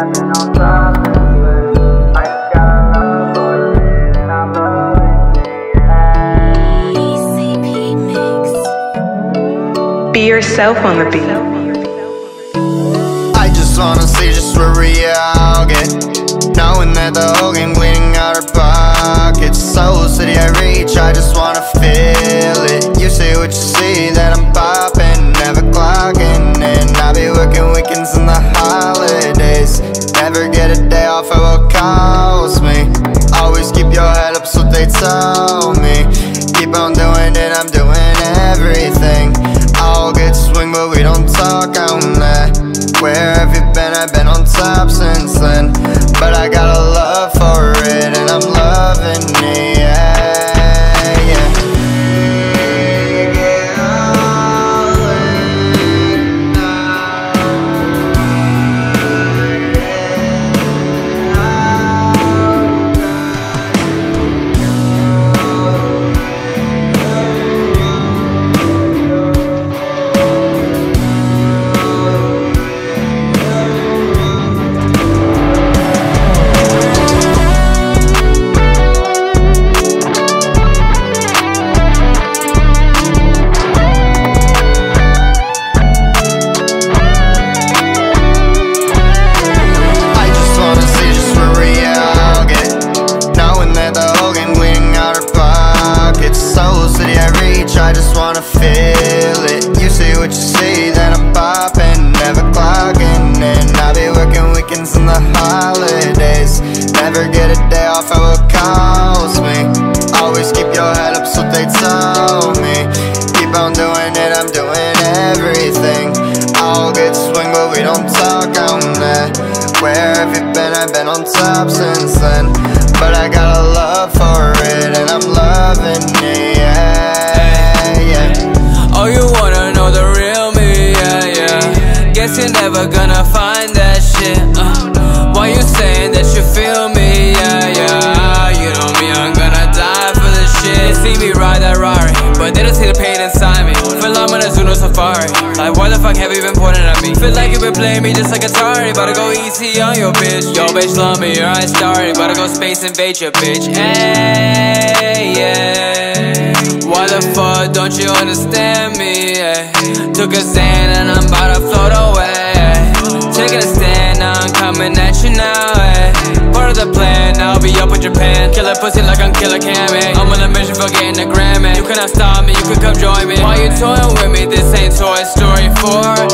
climbing on top of this place. I just got love for it and I'm loving it. Be yourself on the beat. I just wanna see just where we all get, knowing that the whole game bleeding out our pockets. Soul City I reach, I just wanna feel it. You see what you see, that I'm popping, never clocking in. I be working weekends and the holidays, never get a day off, it will cost me. Always keep your head up, so they tell me. Keep on doing it, I'm doing everything. All good swing, but we don't talk on that. Where have you been? I've been on top since then, but I got a love for it, and I'm loving it. Yeah, yeah. I just wanna feel it. You see what you see, then I'm popping, never clocking in. I be working weekends and the holidays, never get a day off, it will cost me. Always keep your head up, so they tell me. Keep on doing it, I'm doing everything. All good swing, but we don't talk on that. Where have you been? I've been on top since then, but I got a love for it, and I'm loving it. Oh, you wanna know the real me, yeah, yeah. Guess you're never gonna find that shit. Why you saying that you feel me, yeah, yeah. You know me, I'm gonna die for this shit. They see me ride that Rari, but they don't see the pain inside me. Feel I'm on a Zuno safari. Like, why the fuck have you been pointing at me? Feel like you've been playing me just like Atari. About to go easy on your bitch. Yo, bitch, love me, you're right, starting. About to go space invade your bitch. Hey, yeah. Why the fuck don't you understand me, yeah? Took a stand and I'm about to float away, yeah. Taking a stand, now I'm coming at you now, yeah. Part of the plan, I'll be up with Japan. Kill a pussy like I'm Killer Cam, yeah. I'm on a mission for getting a Grammy. You cannot stop me, you can come join me. Why you toying with me, this ain't Toy Story 4.